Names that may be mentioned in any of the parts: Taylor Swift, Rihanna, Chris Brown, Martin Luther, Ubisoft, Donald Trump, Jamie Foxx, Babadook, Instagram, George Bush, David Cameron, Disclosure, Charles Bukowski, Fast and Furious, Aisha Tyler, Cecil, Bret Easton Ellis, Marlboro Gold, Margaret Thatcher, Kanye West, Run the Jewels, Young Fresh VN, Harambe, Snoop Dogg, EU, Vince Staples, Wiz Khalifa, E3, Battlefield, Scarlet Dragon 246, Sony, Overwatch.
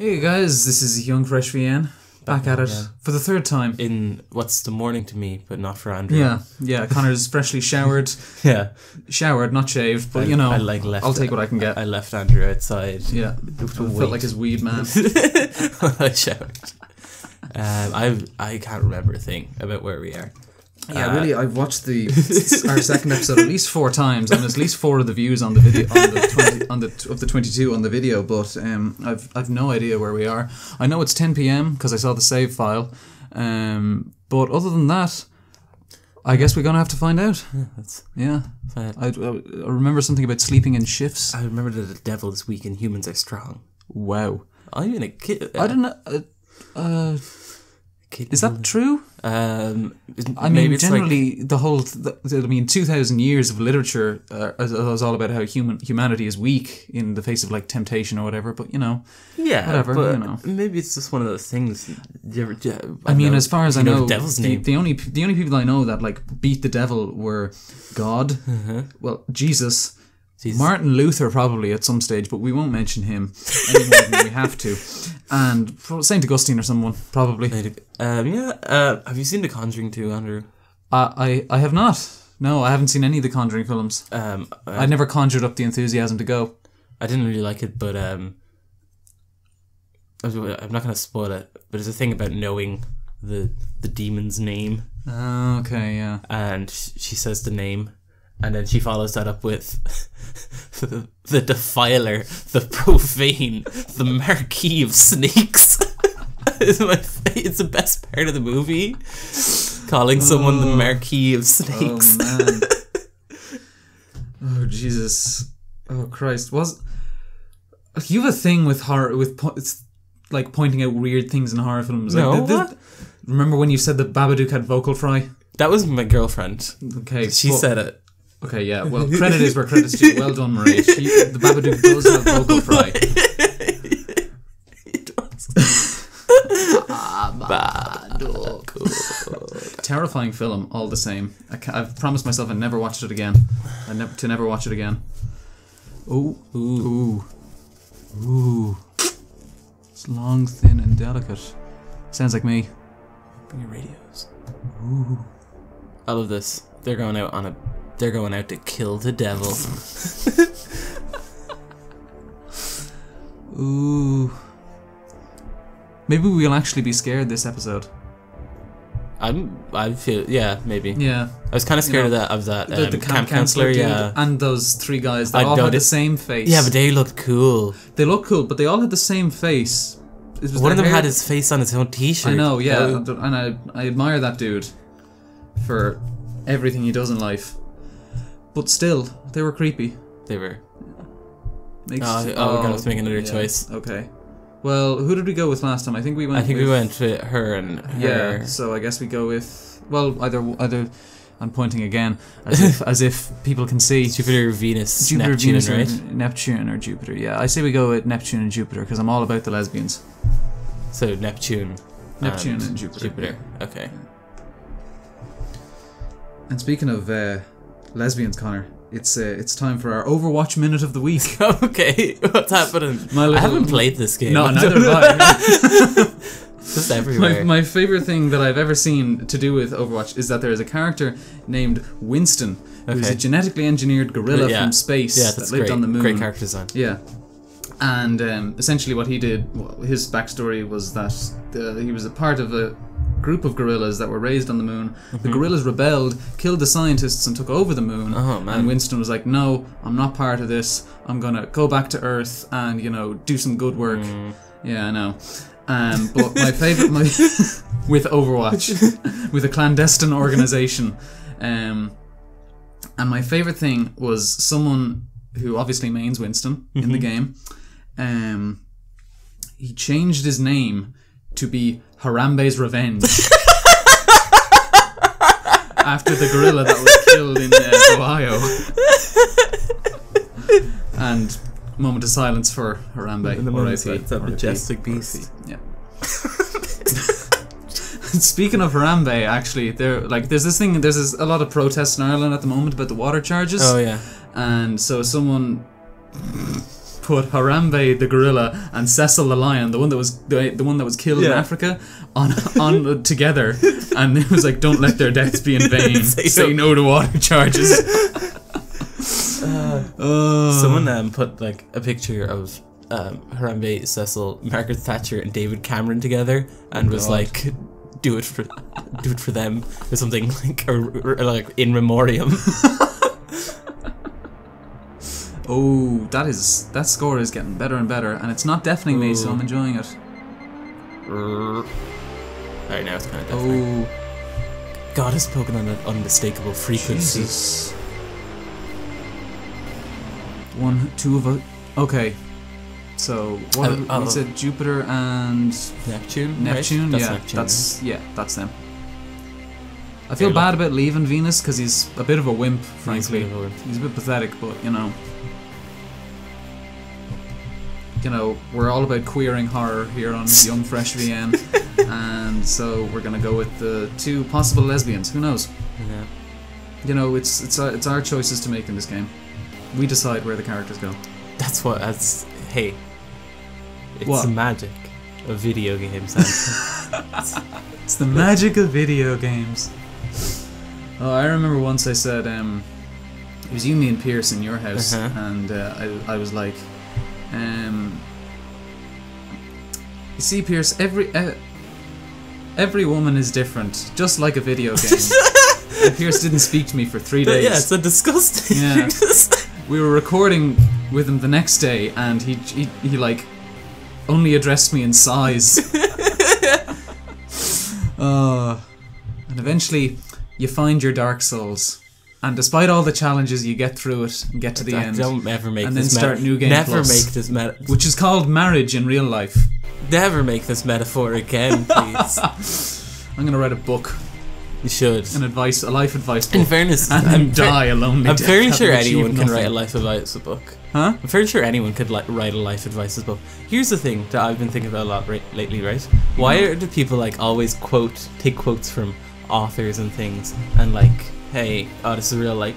Hey guys, this is Young Fresh VN, back at it for the third time. In what's the morning to me, but not for Andrew. Yeah, Connor's freshly showered. Showered, not shaved, but I left, I'll take what I can get. I left Andrew outside. Yeah, I felt like his weed man. I showered. I can't remember a thing about where we are. Yeah, really, I've watched our second episode at least 4 times, and at least 4 of the views on the video of the 22 on the video. But I've no idea where we are. I know it's 10 p.m. because I saw the save file. But other than that, I guess we're gonna have to find out. I remember something about sleeping in shifts. I remember that the devil is weak and humans are strong. Wow. I'm even a kid. I don't know. Is that true? I mean, generally, like, the whole... 2,000 years of literature is all about how humanity is weak in the face of, like, temptation or whatever, but, you know... Yeah, whatever, but you know. Maybe it's just one of those things... as far as I know, the only people I know that, like, beat the devil were God, Jesus... Martin Luther probably at some stage, but we won't mention him any more than we have to. And St. Augustine or someone, probably. Have you seen The Conjuring 2, Andrew? I have not. No, I haven't seen any of the Conjuring films. I never conjured up the enthusiasm to go. I didn't really like it, but I'm not going to spoil it, but there's a thing about knowing the demon's name. Oh, okay, yeah. And she says the name. And then she follows that up with the defiler, the profane, the marquee of snakes. It's the best part of the movie. Calling someone the marquee of snakes. Oh, man. Oh, Jesus. Oh, Christ. You have a thing with horror, like pointing out weird things in horror films. Like, no. Remember when you said that Babadook had vocal fry? That was my girlfriend. Okay. She said it. Okay, yeah. Well, credit is where credit's due. Well done, Marie. The Babadook does have vocal fry. It does. Babadook. Terrifying film, all the same. I've promised myself I never watched it again. To never watch it again. Ooh. Ooh. Ooh. It's long, thin, and delicate. Sounds like me. Bring your radios. Ooh. I love this. They're going out on a... They're going out to kill the devil. Ooh. Maybe we'll actually be scared this episode. I feel... Yeah, maybe. Yeah. I was kind of scared of that camp counselor, yeah. And those 3 guys, they all had the same face. Yeah, but they looked cool. They looked cool, but they all had the same face. One of them had his face on his own t-shirt. I know, yeah. And I admire that dude for everything he does in life. But still, they were creepy. They were. We're going to have to make another choice. Okay. Well, who did we go with last time? I think we went to her and her. Yeah, so I guess we go with... Well, either... I'm pointing again, as if people can see. Jupiter, Venus, Neptune, or Jupiter, yeah. I say we go with Neptune and Jupiter, because I'm all about the lesbians. So Neptune and Jupiter. Okay. And speaking of... lesbians, Connor. It's time for our Overwatch minute of the week. Okay, what's happening? I haven't played this game. No, neither have I. Just everywhere. My favorite thing that I've ever seen to do with Overwatch is that there is a character named Winston, who's a genetically engineered gorilla from space that lived on the moon. Great character design. Yeah. And essentially, what he did, his backstory was that he was a part of a group of gorillas that were raised on the moon. The gorillas rebelled, killed the scientists, and took over the moon. Oh, man. And Winston was like, no, I'm not part of this. I'm gonna go back to Earth and, do some good work. Yeah, I know. But my favourite... with Overwatch. With a clandestine organisation. And my favourite thing was someone who obviously mains Winston in the game. He changed his name to be Harambe's Revenge. After the gorilla that was killed in Ohio. And moment of silence for Harambe. It's a majestic beast. Yeah. Speaking of Harambe, actually, there's a lot of protests in Ireland at the moment about the water charges. Oh yeah. And so someone put Harambe the gorilla and Cecil the lion, the one that was killed in Africa, on together, and it was like, don't let their deaths be in vain. Say no to water charges. Someone put like a picture of Harambe, Cecil, Margaret Thatcher, and David Cameron together, and was like, do it for them," or something like, or like in memoriam. Oh, that score is getting better and better, and it's not deafening me, so I'm enjoying it. Alright, now it's kind of deafening. Oh, God has spoken on an unmistakable frequency. Jesus. One, two of us. Okay, so what? We said Jupiter and Neptune. Neptune, right? that's them. I feel bad about leaving Venus because he's a bit of a wimp, frankly. He's a bit pathetic, but you know. You know, we're all about queering horror here on Young Fresh VN, and so we're gonna go with the two possible lesbians. Who knows? Yeah. You know, it's our choices to make in this game. We decide where the characters go. That's what. That's hey. It's the magic of video games. It's the magic of video games. Oh, I remember once I said, it was you, me, and Pierce in your house, and I was like. You see, Pierce, every woman is different, just like a video game. And Pierce didn't speak to me for 3 days. Yeah, it's a disgusting. Yeah. We were recording with him the next day, and he like only addressed me in sighs. And eventually, you find your dark souls. And despite all the challenges, you get through it and get to the end. Don't ever make this metaphor. And then start New Game Plus. Never make this metaphor. Which is called marriage in real life. Never make this metaphor again, please. I'm going to write a book. You should. An advice, a life advice book. In fairness. And then die a lonely death. I'm fairly sure anyone can write a life advice book. Huh? I'm fairly sure anyone could write a life advice book. Here's the thing that I've been thinking about a lot lately, right? Why do people like always take quotes from authors and things and like... Hey, oh, this is real, like,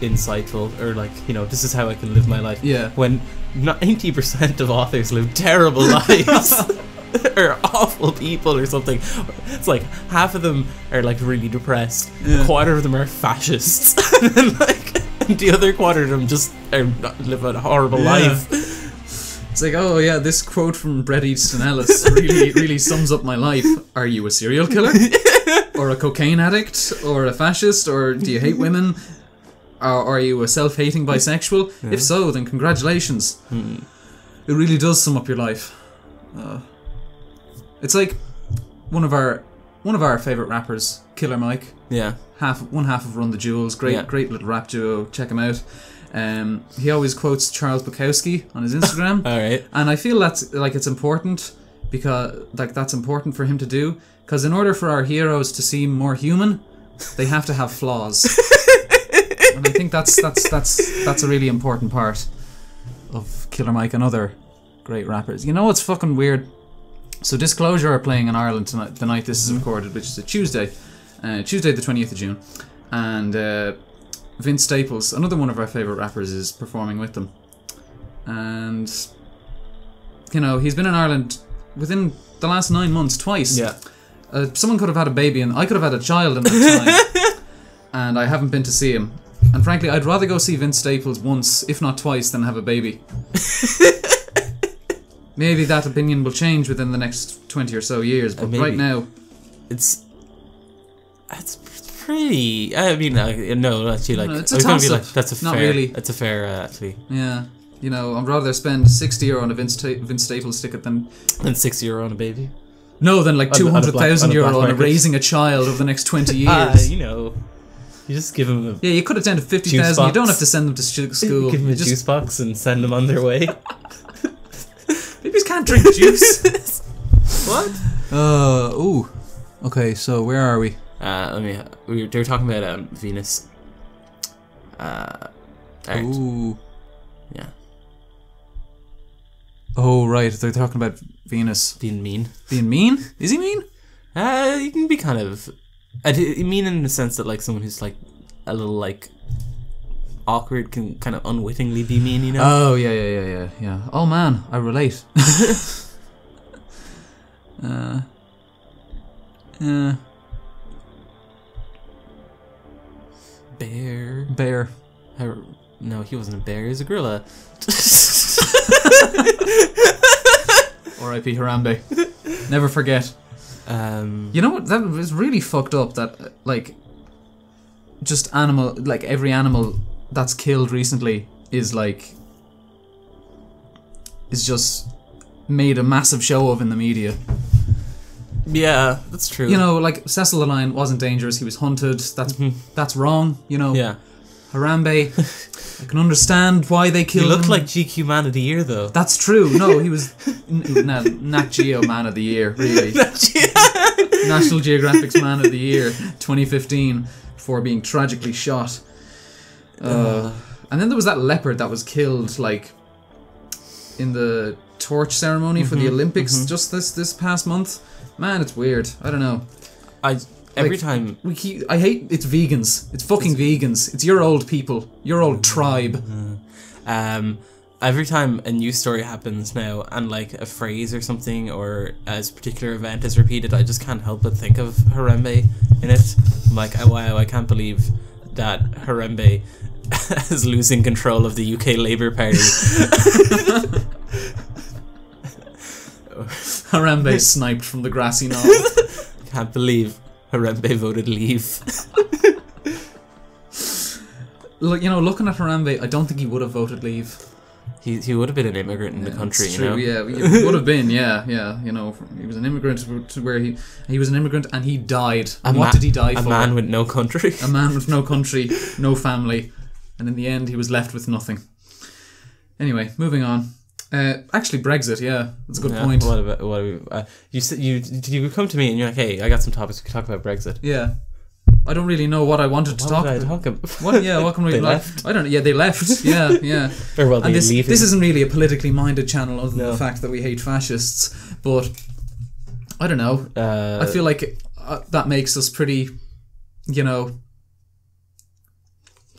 insightful, or like, you know, this is how I can live my life. Yeah. When 90% of authors live terrible lives, or awful people, or something. It's like half of them are like really depressed. Yeah. A quarter of them are fascists, and like the other quarter of them just live a horrible life. It's like, oh yeah, this quote from Bret Easton Ellis really sums up my life. Are you a serial killer? Or a cocaine addict, or a fascist, or do you hate women? Or are you a self-hating bisexual? Yeah. If so, then congratulations. It really does sum up your life. It's like one of our favorite rappers, Killer Mike. Yeah, one half of Run the Jewels. Great little rap duo. Check him out. He always quotes Charles Bukowski on his Instagram. All right, and I feel that's like it's important. Because like that's important for him to do, because in order for our heroes to seem more human, they have to have flaws. And I think that's a really important part of Killer Mike and other great rappers. You know what's fucking weird? So Disclosure are playing in Ireland tonight, the night this is recorded, which is a Tuesday, the 20th of June, and Vince Staples, another one of our favourite rappers, is performing with them, and you know he's been in Ireland. Within the last 9 months, twice. Yeah. Someone could have had a baby, and I could have had a child in that time. And I haven't been to see him. And frankly, I'd rather go see Vince Staples once, if not twice, than have a baby. Maybe that opinion will change within the next 20 or so years, but right now... It's pretty... I mean, no, actually, like... No, it's a toss-up. Like, that's a fair, actually. Yeah. You know, I'd rather spend €60 on a Vince Staples ticket than €6 on a baby. No, than like €200,000 on raising a child over the next 20 years. You know, you just give them. Yeah, you could have done 50,000. You don't have to send them to school. Give them a juice box and send them on their way. Babies can't drink juice. What? Ooh. Okay, so where are we? They were talking about Venus. Right. Ooh. Yeah. Oh, right, they're talking about Venus. Being mean. Being mean? Is he mean? He can be kind of... mean in the sense that, like, someone who's, like, a little, like... awkward can kind of unwittingly be mean, you know? Oh, yeah. Oh, man, I relate. Bear. No, he wasn't a bear, he was a gorilla. R.I.P. Harambe. Never forget. You know what? That is really fucked up that, like, just animal, like, every animal that's killed recently is, like, is just made a massive show of in the media. Yeah, that's true. You know, like, Cecil the lion wasn't dangerous, he was hunted, that's wrong, you know? Yeah. Harambe, I can understand why they killed him. He looked like GQ Man of the Year, though. That's true. No, he was Nat Geo Man of the Year, really. National Geographic's Man of the Year, 2015, before being tragically shot. And then there was that leopard that was killed, like, in the torch ceremony for the Olympics just this past month. Man, it's weird. I don't know. Every time we keep, I hate it's vegans. It's fucking vegans. It's your old people, your old tribe. Every time a news story happens now, and like a phrase or something or a particular event is repeated, I just can't help but think of Harambe in it. I'm like, oh, wow, I can't believe that Harambe is losing control of the UK Labour Party. Harambe sniped from the grassy knoll. Can't believe Harambe voted leave. Look, you know, looking at Harambe, I don't think he would have voted leave. He would have been an immigrant in the country, you know. Yeah, he would have been. Yeah. You know, he was an immigrant to where he was an immigrant, and he died. And what did he die for? A man with no country. A man with no country, no family, and in the end, he was left with nothing. Anyway, moving on. Actually, Brexit. Yeah, that's a good point. You said you come to me and you're like, hey, I got some topics we could talk about Brexit. Yeah, I don't really know what I wanted to talk about. What? Yeah, what can we? I don't know. Yeah, they left. Yeah. Or well, and this isn't really a politically minded channel, other than the fact that we hate fascists. But I don't know. I feel like that makes us pretty, you know,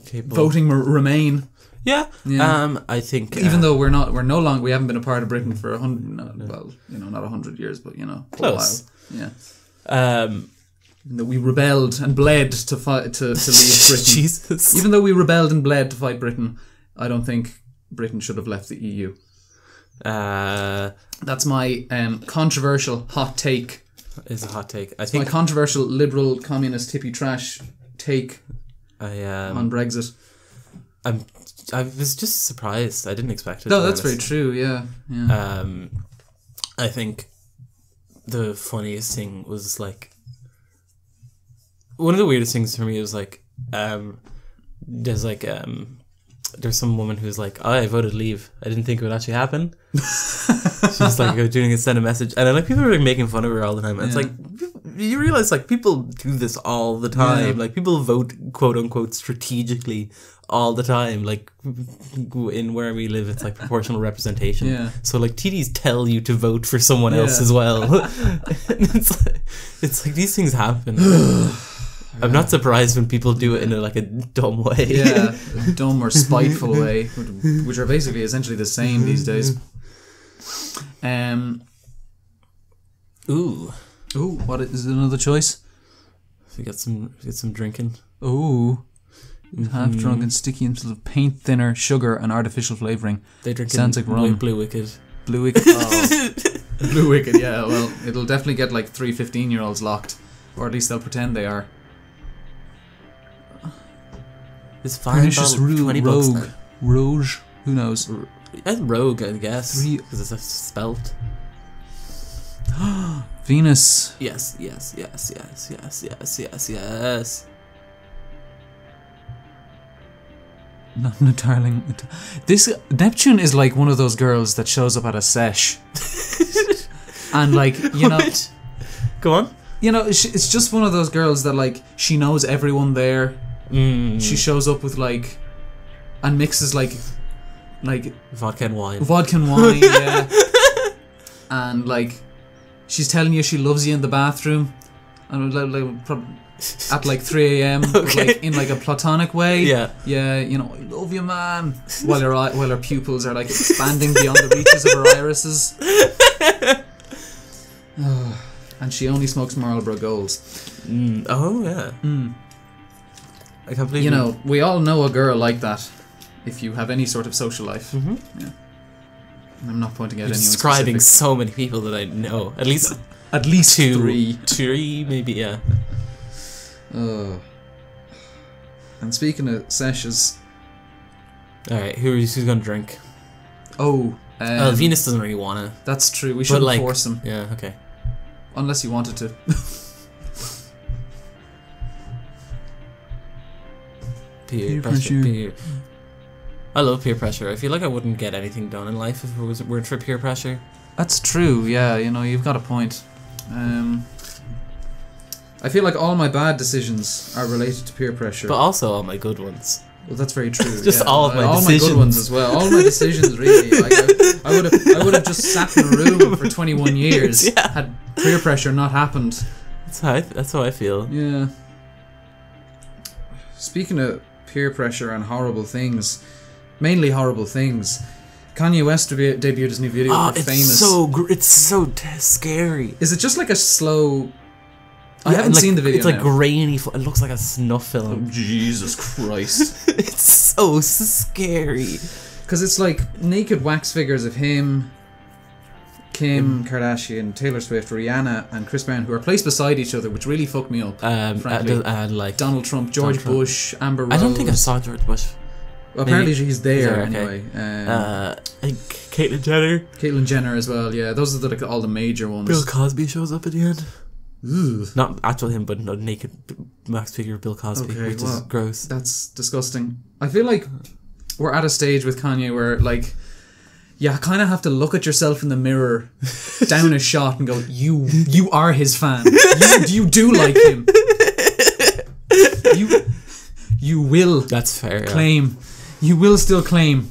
capable. Voting Remain. Yeah. I think even though we haven't been a part of Britain for 100, well, you know, not 100 years, but you know, close. A while. Yeah. Even though we rebelled and bled to fight to leave Britain. Jesus. Even though we rebelled and bled to fight Britain, I don't think Britain should have left the EU. That's my controversial hot take. It's a hot take. I think my controversial liberal communist hippie trash take on Brexit. I was just surprised. I didn't expect it. No, that's very true. Yeah. I think the funniest thing was like one of the weirdest things for me was like there's some woman who's like, oh, I voted leave. I didn't think it would actually happen. She's like send a message, and then like people are like, making fun of her all the time. And it's like. You realize, like, people do this all the time. Yeah. Like, people vote, quote unquote, strategically all the time. Like, in where we live, it's like proportional representation. Yeah. So, like, TDs tell you to vote for someone else as well. It's like these things happen. I'm not surprised when people do it in a dumb way. Yeah, a dumb or spiteful way, which are basically essentially the same these days. Ooh. Ooh, what is another choice? We got some drinking. Ooh. Half drunk and sticky and full of paint thinner, sugar and artificial flavouring. They drink sounds like rum. Blue Wicked. Blue Wicked. Oh. Blue Wicked, yeah, well, it'll definitely get like 3 15-year-olds locked. Or at least they'll pretend they are. It's fine. $20. Rogue. Who knows? That's rogue, I guess. Because it's spelt. Venus. Yes. Not an entirely. This Neptune is like one of those girls that shows up at a sesh, and like you know, go on. You know, it's just one of those girls that like she knows everyone there. She shows up with like, and mixes like vodka and wine. Vodka and wine, yeah, and like. She's telling you she loves you in the bathroom, and at like 3 a.m. okay. Like in like a platonic way. Yeah. Yeah, you know, I love you, man. While her pupils are like expanding beyond the reaches of her irises. And she only smokes Marlboro Golds. Mm. Oh yeah. Mm. I can't believe you know, we all know a girl like that. If you have any sort of social life. Mm-hmm. Yeah. And I'm not pointing out anyone describing specific. So many people that I know. At least three maybe, yeah. And speaking of seshes, alright, who's gonna drink? Venus doesn't really wanna. That's true, we shouldn't force him. Yeah, okay. Unless he wanted to. Peer pressure. I love peer pressure. I feel like I wouldn't get anything done in life if it weren't for peer pressure. That's true, yeah, you know, you've got a point. I feel like all my bad decisions are related to peer pressure. But also all my good ones. Well, that's very true. Just yeah. All of my decisions. All my good ones as well. All my decisions, really. Like, I would have just sat in a room for 21 years yeah. had peer pressure not happened. That's how I feel. Yeah. Speaking of peer pressure and horrible things, mainly horrible things, Kanye West debuted his new video for Famous. It's so scary. Is it just like a slow... Yeah, I haven't seen the video. It's like grainy. It looks like a snuff film. Oh, Jesus Christ! It's so scary. Because it's like naked wax figures of him, Kim Kardashian, Taylor Swift, Rihanna, and Chris Brown, who are placed beside each other, which really fucked me up. Frankly, like Donald Trump, George Bush, Amber Rose. I don't think I saw George Bush. Well, apparently he's there anyway. Okay. I think Caitlyn Jenner. Caitlyn Jenner as well. Yeah, those are all the major ones. Bill Cosby shows up at the end. Ooh. Not actual him, but a naked wax figure of Bill Cosby, which is gross. That's disgusting. I feel like we're at a stage with Kanye where, like, you kind of have to look at yourself in the mirror, down a shot, and go, "You are his fan. You do like him. You will." That's fair. Claim. Yeah. You will still claim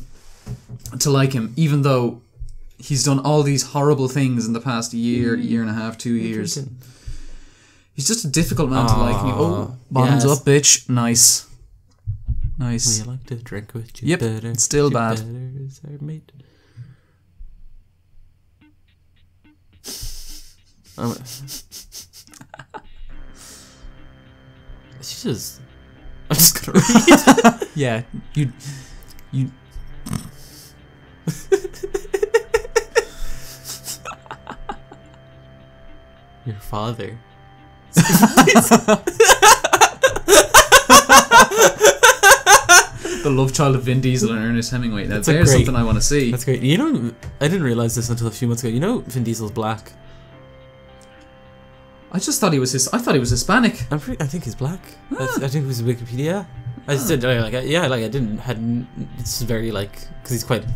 to like him, even though he's done all these horrible things in the past year, year and a half, 2 years. He's just a difficult man to like. Oh, bottoms up, bitch. Nice. Nice. We like to drink with you. Yep, better, still bad. I'm just gonna read. Yeah, you. Your father. The love child of Vin Diesel and Ernest Hemingway. Now, there's something I want to see. That's great. You know, I didn't realize this until a few months ago. You know, Vin Diesel's black. I just thought he was Hispanic. I think he's black. Ah. I think it was Wikipedia. I just didn't like. I didn't. It's very like because he's quite.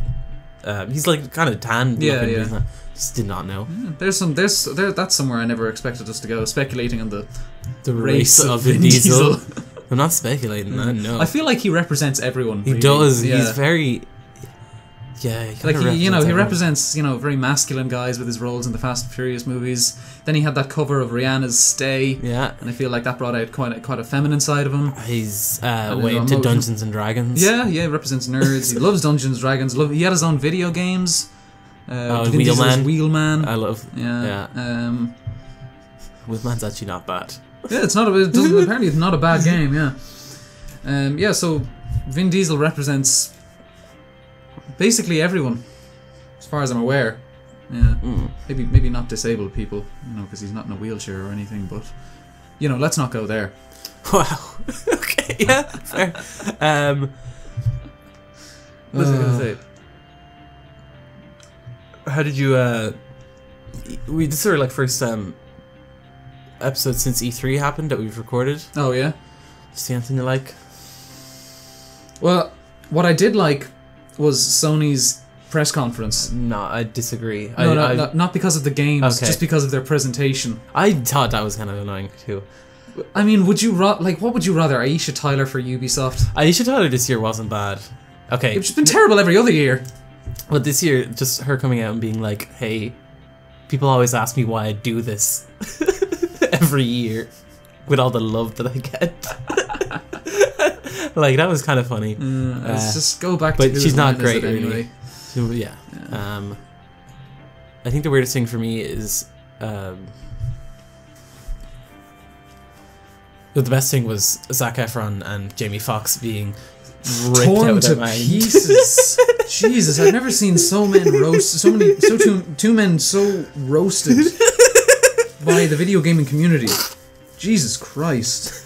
He's like kind of tan. Yeah, looking, yeah. Just did not know. Yeah, that's somewhere I never expected us to go. Speculating on the race of Vin Diesel. I'm not speculating. I know. I feel like he represents everyone. He really does. Yeah. He's very. Yeah, he represents very masculine guys with his roles in the Fast and Furious movies. Then he had that cover of Rihanna's Stay. Yeah, and I feel like that brought out quite a feminine side of him. He's way into Dungeons and Dragons. Yeah, he represents nerds. He loves Dungeons and Dragons. He had his own video games. Wheelman. I love. Yeah. Wheelman's actually not bad. Yeah, it's not. Apparently, it's not a bad game. Yeah. So Vin Diesel represents. Basically everyone, as far as I'm aware. Yeah, maybe not disabled people, because he's not in a wheelchair or anything. But let's not go there. Wow. Okay. Yeah. Fair. What was I gonna say? How did you? We this sort of like first episode since E3 happened that we've recorded. Oh yeah. See anything you like? Well, what I did like. Was Sony's press conference. No, I disagree. No, not because of the games, just because of their presentation. I thought that was kind of annoying too. I mean, what would you rather, Aisha Tyler for Ubisoft? Aisha Tyler this year wasn't bad. Okay. It's been terrible every other year. But this year, just her coming out and being like, hey, people always ask me why I do this. every year with all the love that I get. Like, that was kind of funny. Let's just go back to, but she's not great anyway. Yeah. I think the weirdest thing for me is the best thing was Zac Efron and Jamie Foxx being ripped torn out to pieces. Jesus, I've never seen so men roast so many, so two men so roasted by the video gaming community. Jesus Christ.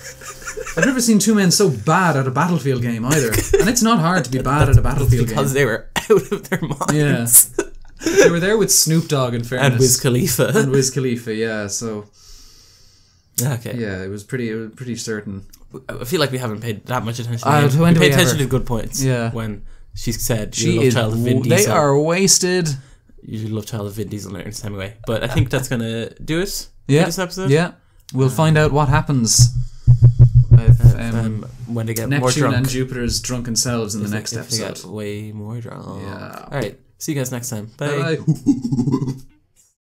I've never seen two men so bad at a Battlefield game either. And it's not hard to be bad at a Battlefield game. Because they were out of their minds. Yeah. They were there with Snoop Dogg, in fairness. And Wiz Khalifa. And Wiz Khalifa, yeah, so... Okay. Yeah, it was pretty certain. I feel like we haven't paid that much attention. When we paid attention to good points. Yeah. When she said, she love child of Vin Diesel. They are wasted. You love child of Vin Diesel and Ernest Hemingway. But I think that's going to do it for this episode. Yeah. We'll find out what happens if, when they get Neptune more drunk. And Jupiter's drunken selves in the next episode. They get way more drunk. Yeah. All right. See you guys next time. Bye. Bye.